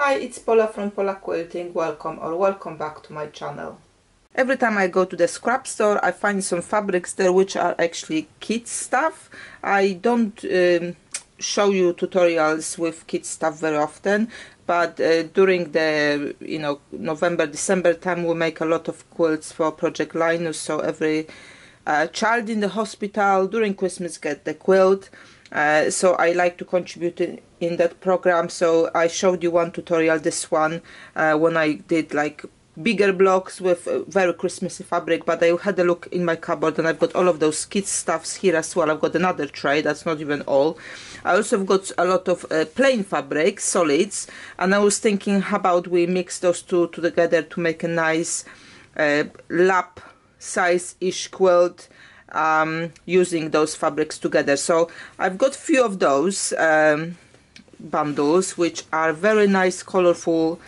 Hi, it's Pola from Pola Quilting. Welcome or welcome back to my channel. Every time I go to the scrap store, I find some fabrics there which are actually kids stuff. I don't show you tutorials with kids stuff very often, but during the November, December time, we make a lot of quilts for Project Linus. So every child in the hospital during Christmas get the quilt. So I like to contribute in that program. So I showed you one tutorial, this one, when I did like bigger blocks with very Christmassy fabric, but I had a look in my cupboard and I've got all of those kids stuffs here as well. I've got another tray, that's not even all. I also have got a lot of plain fabric, solids, and I was thinking how about we mix those two together to make a nice lap size-ish quilt, using those fabrics together. So I've got few of those bundles which are very nice colorful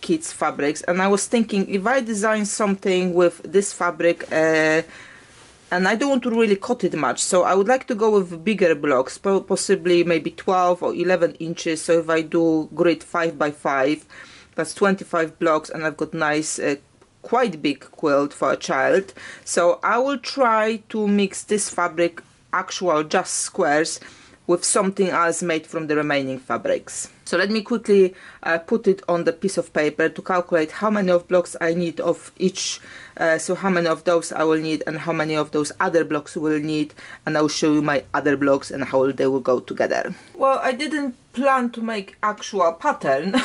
kids fabrics, and I was thinking if I design something with this fabric, and I don't want to really cut it much, so I would like to go with bigger blocks, possibly maybe 12 or 11 inches. So if I do grid 5 by 5, that's 25 blocks, and I've got nice quite big quilt for a child. So I will try to mix this fabric, actual just squares, with something else made from the remaining fabrics. So let me quickly put it on the piece of paper to calculate how many of blocks I need of each, so how many of those I will need and how many of those other blocks will need, and I will show you my other blocks and how they will go together. Well, I didn't plan to make actual pattern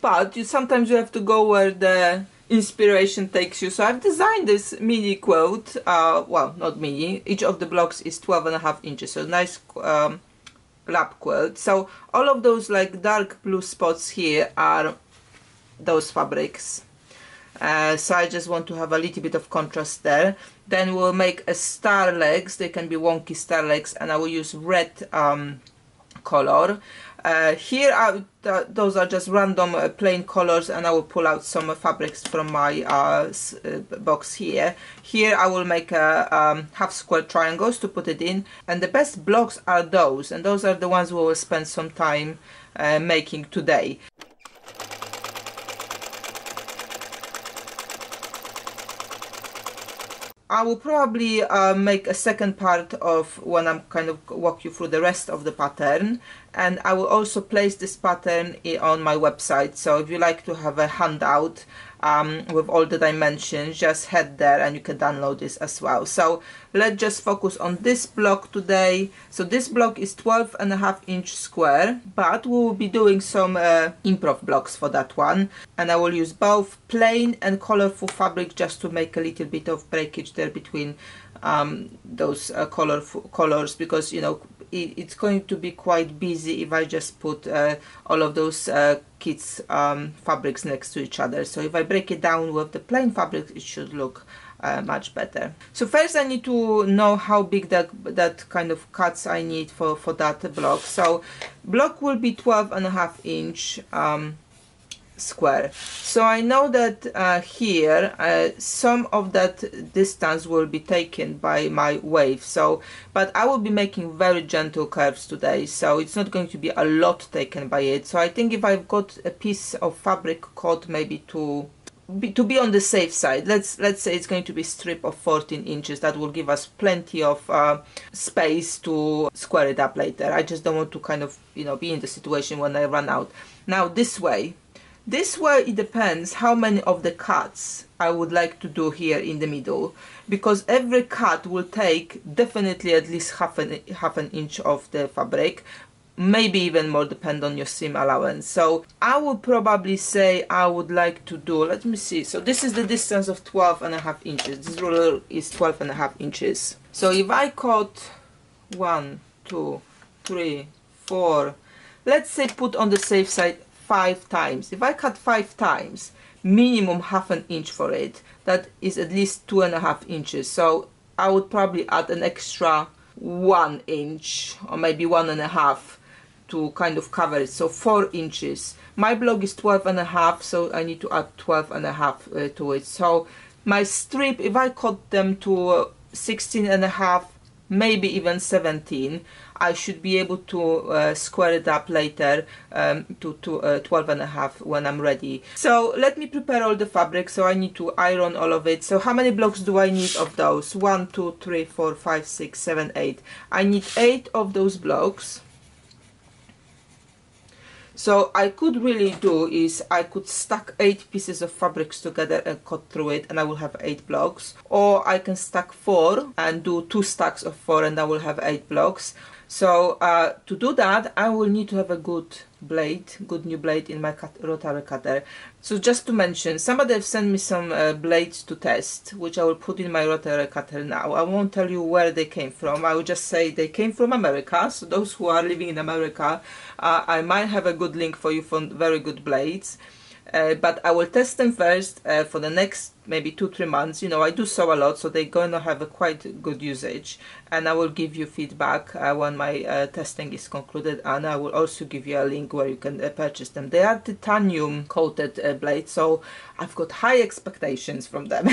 but sometimes you have to go where the inspiration takes you. So I've designed this mini quilt, well, not mini, each of the blocks is 12.5 inches, so nice lap quilt. So all of those like dark blue spots here are those fabrics, so I just want to have a little bit of contrast there. Then we'll make a star legs, they can be wonky star legs, and I will use red color. Here are those are just random plain colors, and I will pull out some fabrics from my box here. Here I will make a half square triangles to put it in, and the best blocks are those, and those are the ones we will spend some time making today. I will probably make a second part of when I'm kind of walk you through the rest of the pattern, and I will also place this pattern on my website. So if you like to have a handout with all the dimensions, just head there and you can download this as well. So let's just focus on this block today. So this block is 12.5 inch square, but we will be doing some improv blocks for that one, and I will use both plain and colorful fabric just to make a little bit of breakage there between those colors, because it's going to be quite busy if I just put all of those kids fabrics next to each other. So if I break it down with the plain fabrics, it should look much better. So first I need to know how big that kind of cuts I need for that block. So block will be 12.5 inch square. So I know that here some of that distance will be taken by my wave, so but I will be making very gentle curves today, so it's not going to be a lot taken by it. So I think if I've got a piece of fabric cut maybe to be on the safe side, let's say it's going to be a strip of 14 inches, that will give us plenty of space to square it up later. I just don't want to kind of be in the situation when I run out. Now this way it depends how many of the cuts I would like to do here in the middle, because every cut will take definitely at least half an inch of the fabric, maybe even more, depend on your seam allowance. So I would probably say I would like to do, let me see, so this is the distance of 12.5 inches, this ruler is 12.5 inches. So if I cut 1, 2, 3, 4, let's say put on the safe side 5 times. If I cut 5 times, minimum half an inch for it, that is at least 2.5 inches. So I would probably add an extra 1 inch or maybe 1.5 to kind of cover it, so 4 inches. My block is 12.5, so I need to add 12.5 to it. So my strip, if I cut them to 16.5, maybe even 17, I should be able to square it up later to 12 and a half when I'm ready. So let me prepare all the fabric. So I need to iron all of it. So how many blocks do I need of those? 1, 2, 3, 4, 5, 6, 7, 8. I need 8 of those blocks. So I could really do is I could stack 8 pieces of fabrics together and cut through it, and I will have 8 blocks. Or I can stack 4 and do 2 stacks of 4 and I will have 8 blocks. So to do that, I will need to have a good blade, good new blade in my rotary cutter. So just to mention, somebody have sent me some blades to test, which I will put in my rotary cutter now. I won't tell you where they came from. I will just say they came from America. So those who are living in America, I might have a good link for you for very good blades. But I will test them first for the next maybe 2-3 months. You know, I do sew a lot, so they're going to have a quite good usage. And I will give you feedback when my testing is concluded. And I will also give you a link where you can purchase them. They are titanium coated blades, so I've got high expectations from them.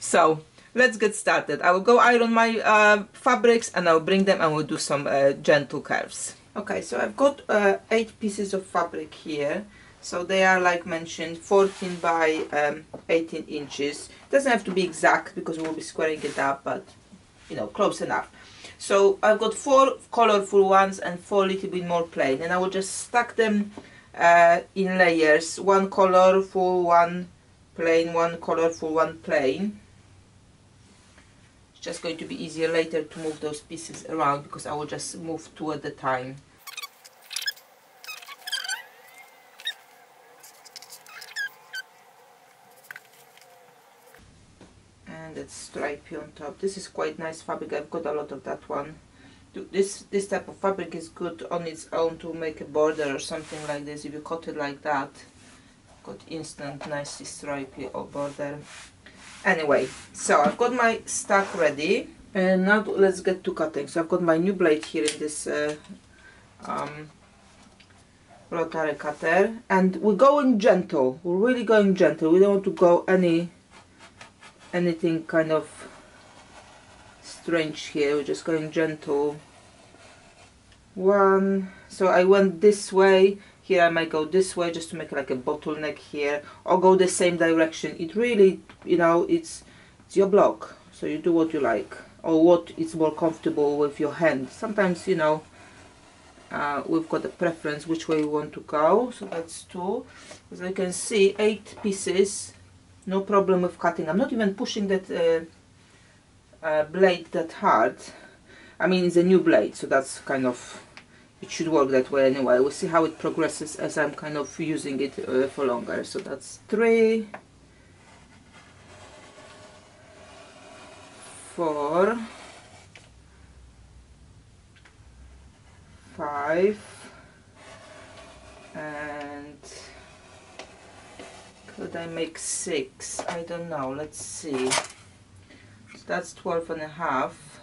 So let's get started. I will go iron my fabrics and I'll bring them and we'll do some gentle curves. Okay, so I've got 8 pieces of fabric here. So they are, like mentioned, 14 by 18 inches. Doesn't have to be exact because we'll be squaring it up, but you know, close enough. So I've got 4 colorful ones and 4 little bit more plain, and I will just stack them in layers. 1 colorful, 1 plain, 1 colorful, 1 plain. It's just going to be easier later to move those pieces around because I will just move 2 at a time. Stripey on top. This is quite nice fabric. I've got a lot of that one. This type of fabric is good on its own to make a border or something like this. If you cut it like that, got instant nicely stripey or border. Anyway, so I've got my stack ready, and now let's get to cutting. So I've got my new blade here in this rotary cutter, and we're going gentle. We're really going gentle. We don't want to go anything kind of strange here. We're just going gentle. 1, so I went this way. Here I might go this way just to make like a bottleneck here, or go the same direction. It really, you know, it's your block, so you do what you like or what is more comfortable with your hand. Sometimes, you know, we've got a preference which way we want to go. So that's 2. As you can see, 8 pieces. No problem with cutting. I'm not even pushing that blade that hard. I mean, it's a new blade, so that's kind of, it should work that way anyway. We'll see how it progresses as I'm kind of using it for longer. So that's 3, 4, 5, and could I make 6? I don't know, let's see. So that's 12 and a half,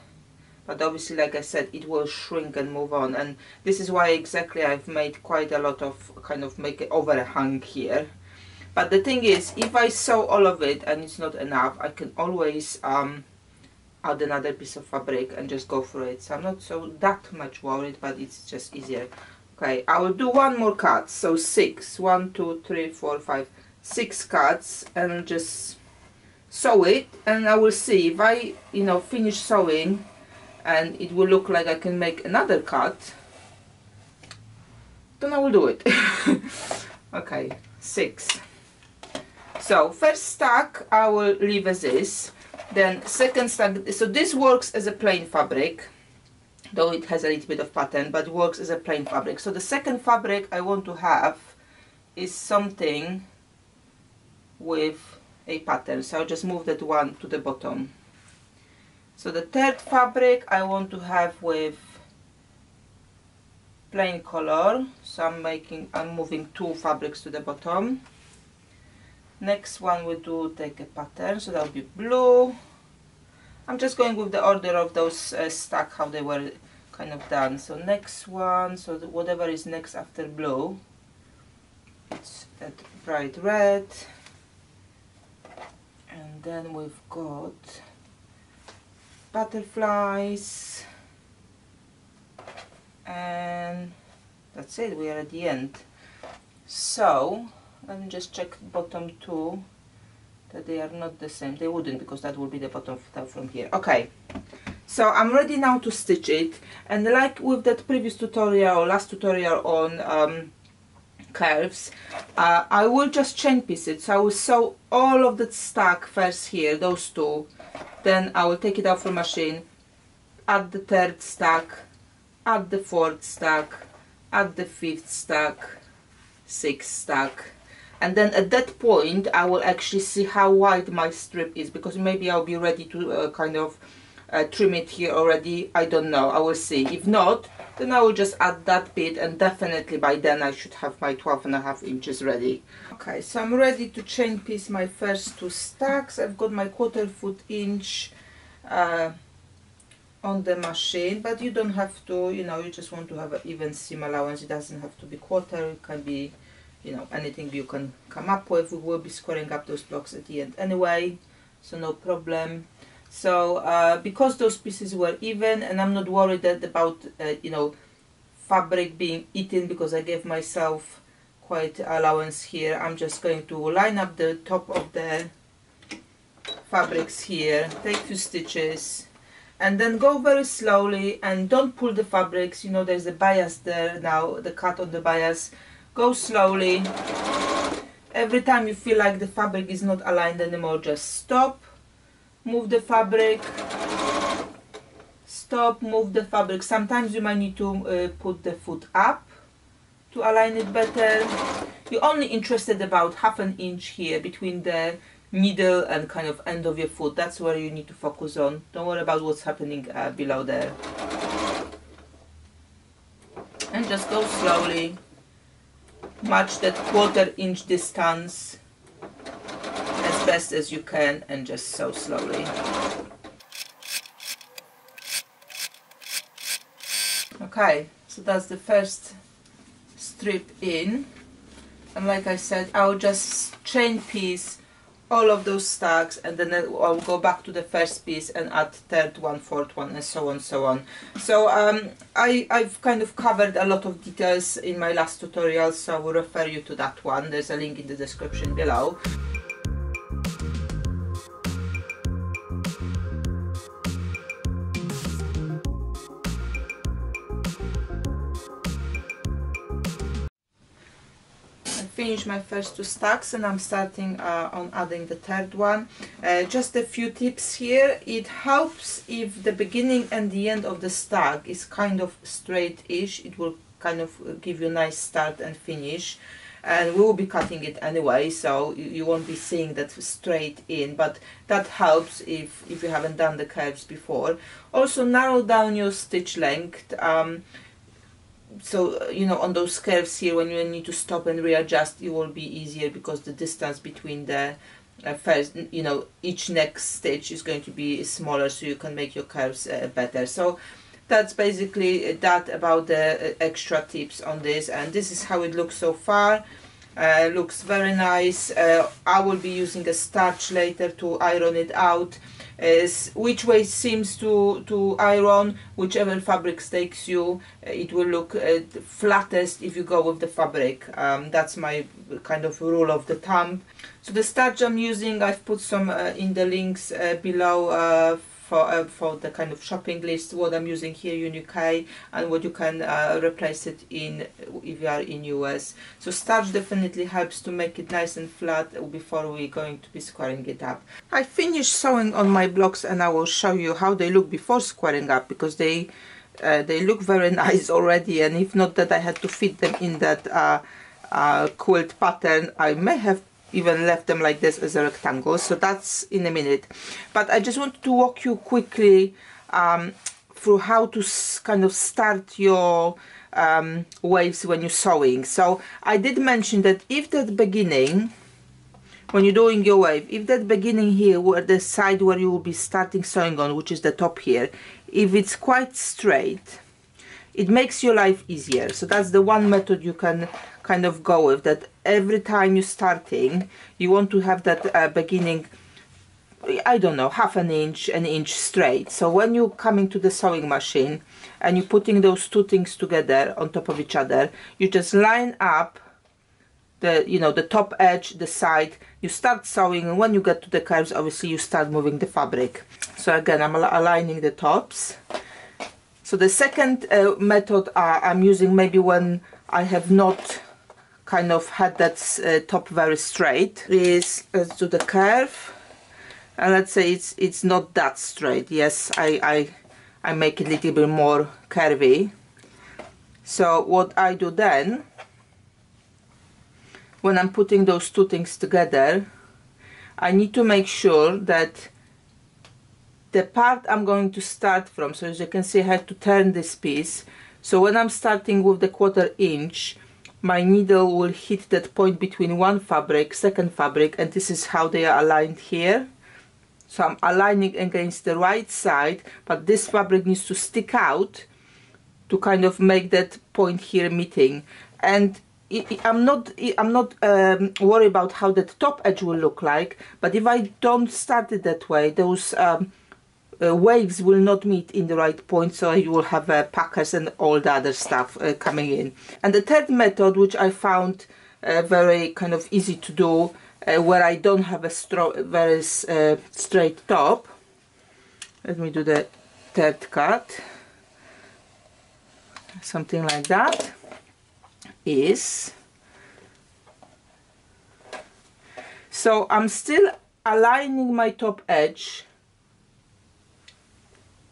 but obviously, like I said, it will shrink and move on, and this is why exactly I've made quite a lot of kind of make an overhang here. But the thing is, if I sew all of it and it's not enough, I can always add another piece of fabric and just go for it. So I'm not so that much worried, but it's just easier. Okay, I will do 1 more cut. So 6 cuts, and just sew it, and I will see if I, you know, finish sewing and it will look like I can make another cut, then I will do it. Okay, 6. So first stack I will leave as is, then second stack. So this works as a plain fabric, though it has a little bit of pattern, but it works as a plain fabric. So the second fabric I want to have is something with a pattern, so I'll just move that one to the bottom. So the third fabric I want to have with plain color, so I'm moving 2 fabrics to the bottom. Next one we do take a pattern, so that'll be blue. I'm just going with the order of those stack, how they were kind of done. So next one, so whatever is next after blue, it's that bright red. And then we've got butterflies, and that's it, we are at the end. So let me just check bottom two that they are not the same. They wouldn't, because that will be the bottom from here. Okay, so I'm ready now to stitch it, and like with that previous tutorial, last tutorial on curves, I will just chain piece it. So I will sew all of that stack first here, those two, then I will take it out from machine, add the third stack, add the fourth stack, add the fifth stack, sixth stack, and then at that point I will actually see how wide my strip is, because maybe I'll be ready to kind of trim it here already. I don't know, I will see. If not, then I will just add that bit, and definitely by then I should have my 12.5 inches ready. Okay, so I'm ready to chain piece my first two stacks. I've got my 1/4 inch on the machine, but you don't have to, you know, you just want to have an even seam allowance. It doesn't have to be quarter, it can be, you know, anything you can come up with. We will be squaring up those blocks at the end anyway, so no problem. So because those pieces were even, and I'm not worried that about you know, fabric being eaten, because I gave myself quite allowance here. I'm just going to line up the top of the fabrics here, take a few stitches, and then go very slowly and don't pull the fabrics. You know, there's a bias there now, the cut on the bias. Go slowly. Every time you feel like the fabric is not aligned anymore, just stop. Move the fabric, stop, move the fabric. Sometimes you might need to put the foot up to align it better. You're only interested about 1/2 inch here between the needle and kind of end of your foot. That's where you need to focus on. Don't worry about what's happening below there. And just go slowly. Match that 1/4 inch distance as best as you can, and just sew slowly. Okay, so that's the first strip in, and like I said, I'll just chain piece all of those stacks, and then I'll go back to the first piece and add third one, fourth one, and so on, so on. So I've kind of covered a lot of details in my last tutorial, so I will refer you to that one. There's a link in the description below. Finish my first two stacks, and I'm starting on adding the third one. Just a few tips here. It helps if the beginning and the end of the stack is kind of straight-ish. It will kind of give you a nice start and finish, and we will be cutting it anyway, so you won't be seeing that straight in, but that helps if you haven't done the curves before. Also narrow down your stitch length. So, you know, on those curves here, when you need to stop and readjust, it will be easier, because the distance between the first, you know, each next stitch is going to be smaller, so you can make your curves better. So that's basically that about the extra tips on this, and this is how it looks so far. Looks very nice. I will be using a starch later to iron it out. Which way seams to iron, whichever fabric takes you, it will look the flattest if you go with the fabric. That's my kind of rule of the thumb. So the starch I'm using, I've put some in the links below for the kind of shopping list, what I'm using here in UK and what you can replace it in if you are in US. So starch definitely helps to make it nice and flat before we're going to be squaring it up. I finished sewing on my blocks, and I will show you how they look before squaring up, because they look very nice already, and if not that I had to fit them in that quilt pattern, I may have even left them like this as a rectangle. So that's in a minute, but I just wanted to walk you quickly through how to kind of start your waves when you're sewing. So I did mention that if that beginning, when you're doing your wave, if that beginning here, where the side where you will be starting sewing on, which is the top here, if it's quite straight, it makes your life easier. So that's the one method you can kind of go with, that every time you're starting, you want to have that beginning I don't know, half an inch straight. So when you come into the sewing machine and you're putting those two things together on top of each other, you just line up the, you know, the top edge, the side, you start sewing, and when you get to the curves, obviously you start moving the fabric. So again, I'm aligning the tops. So the second method I'm using, maybe when I have not kind of had that top very straight, is let's do the curve. And let's say it's not that straight. Yes, I make it a little bit more curvy. So what I do then, when I'm putting those two things together, I need to make sure that the part I'm going to start from, so as you can see, I have to turn this piece. So when I'm starting with the 1/4 inch, my needle will hit that point between one fabric, second fabric, and this is how they are aligned here. So I'm aligning against the right side, but this fabric needs to stick out to kind of make that point here meeting. And I'm not worried about how that top edge will look like, but if I don't start it that way, those waves will not meet in the right point, so you will have puckers and all the other stuff coming in. And the third method, which I found very kind of easy to do, where I don't have a very straight top. Let me do the third cut, something like that, is, so I'm still aligning my top edge.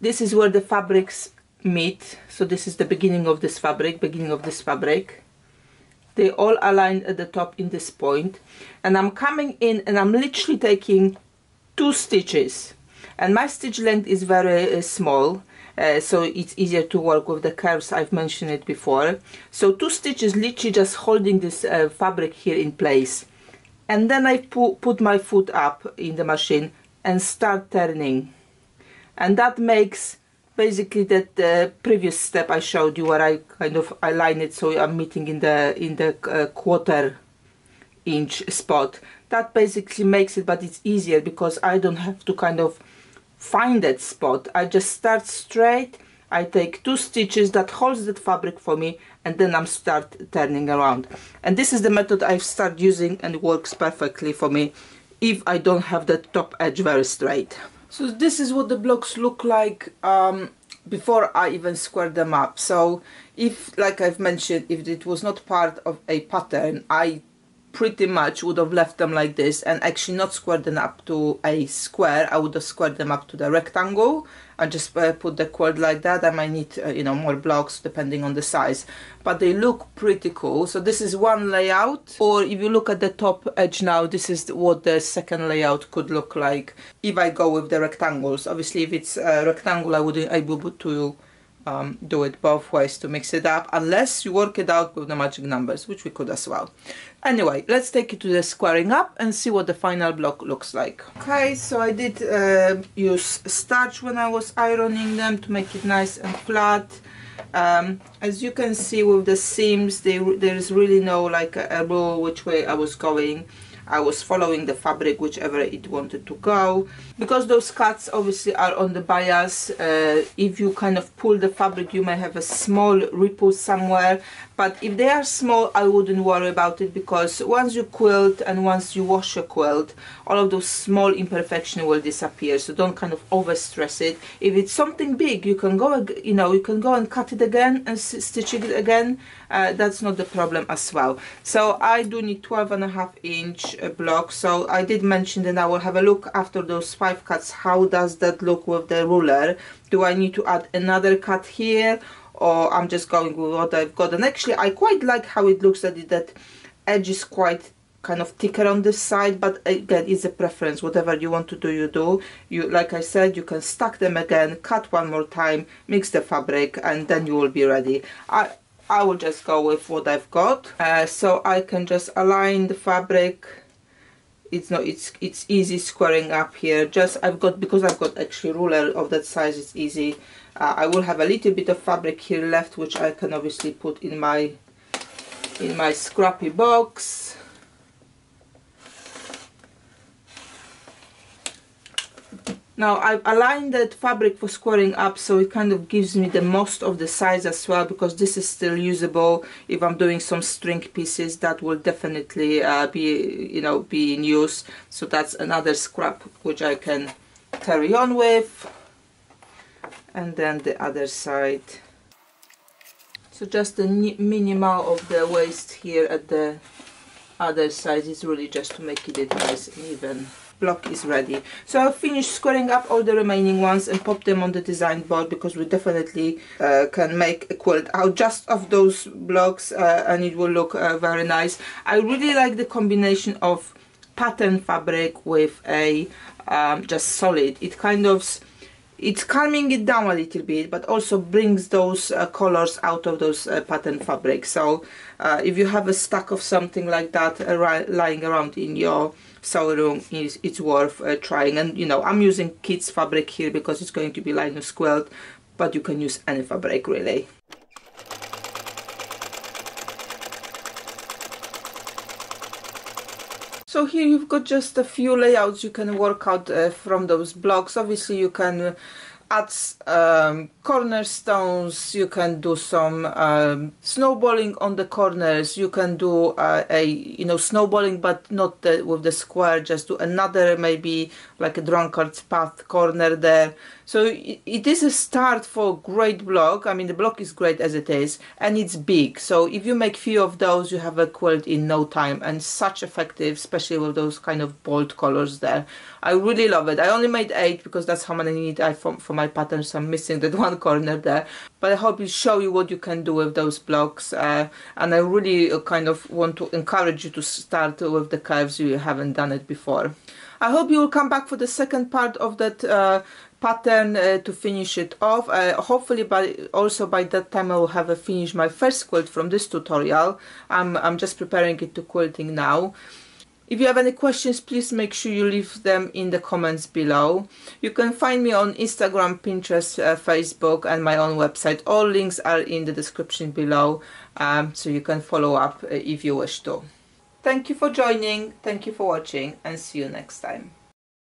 This is where the fabrics meet, so this is the beginning of this fabric, beginning of this fabric. They all align at the top in this point, and I'm coming in and I'm literally taking 2 stitches, and my stitch length is very small, so it's easier to work with the curves. I've mentioned it before. So 2 stitches literally just holding this fabric here in place, and then I put my foot up in the machine and start turning, and that makes basically that the previous step I showed you, where I kind of align it so I'm meeting in the 1/4 inch spot. That basically makes it, but it's easier because I don't have to kind of find that spot. I just start straight, I take 2 stitches, that holds that fabric for me, and then I'm start turning around. And this is the method I've started using and works perfectly for me if I don't have that top edge very straight. So this is what the blocks look like before I even square them up. So if, like I've mentioned, if it was not part of a pattern, I pretty much would have left them like this and actually not squared them up to a square. I would have squared them up to the rectangle and just put the cord like that. I might need you know, more blocks depending on the size, but they look pretty cool. So this is one layout, or if you look at the top edge now, this is what the second layout could look like if I go with the rectangles. Obviously if it's a rectangle, I would be able to do it both ways to mix it up, unless you work it out with the magic numbers, which we could as well. Anyway, let's take it to the squaring up and see what the final block looks like. Okay, so I did use starch when I was ironing them to make it nice and flat. As you can see with the seams, there is really no like a rule which way I was going. I was following the fabric whichever it wanted to go, because those cuts obviously are on the bias. If you kind of pull the fabric, you may have a small ripple somewhere, but if they are small, I wouldn't worry about it, because once you quilt and once you wash your quilt, all of those small imperfections will disappear. So don't kind of over stress it. If it's something big, you can go, you know, you can go and cut it again and stitch it again. That's not the problem as well. So I do need 12.5 inch block. So I did mention that I will have a look after those 5 cuts. How does that look with the ruler? Do I need to add another cut here, or I'm just going with what I've got? And actually I quite like how it looks, that edge is quite kind of thicker on this side, but again, it's a preference. Whatever you want to do, you do. You, like I said, you can stack them again, cut one more time, mix the fabric, and then you will be ready. I will just go with what I've got. So I can just align the fabric. It's easy squaring up here. Just because I've got actually ruler of that size, it's easy. I will have a little bit of fabric here left, which I can obviously put in my scrappy box. Now I've aligned that fabric for squaring up, so it kind of gives me the most of the size as well, because this is still usable. If I'm doing some string pieces, that will definitely be in use. So that's another scrap which I can carry on with. And then the other side. So just the minimal of the waist here at the other side is really just to make it nice and even. Block is ready. So I'll finish squaring up all the remaining ones and pop them on the design board, because we definitely can make a quilt out just of those blocks, and it will look very nice. I really like the combination of pattern fabric with a just solid. It kind of it's calming it down a little bit, but also brings those colors out of those pattern fabrics. So if you have a stack of something like that lying around in your sewing room, it's worth trying. And you know, I'm using kids fabric here because it's going to be Linus quilt, but you can use any fabric really. So here you've got just a few layouts you can work out from those blocks. Obviously you can add cornerstones, you can do some snowballing on the corners, you can do snowballing, but not with the square, just do another, maybe like a drunkard's path corner there. So it is a start for great block. I mean, the block is great as it is, and it's big. So if you make few of those, you have a quilt in no time, and such effective, especially with those kind of bold colors there. I really love it. I only made 8 because that's how many I need for my patterns. I'm missing that one corner there, but I hope it show you what you can do with those blocks. And I really kind of want to encourage you to start with the curves if you haven't done it before. I hope you will come back for the second part of that pattern to finish it off. Hopefully by that time I will have finished my first quilt from this tutorial. I'm just preparing it to quilting now. If you have any questions, please make sure you leave them in the comments below. You can find me on Instagram, Pinterest, Facebook, and my own website. All links are in the description below, so you can follow up if you wish to. Thank you for joining, thank you for watching, and see you next time.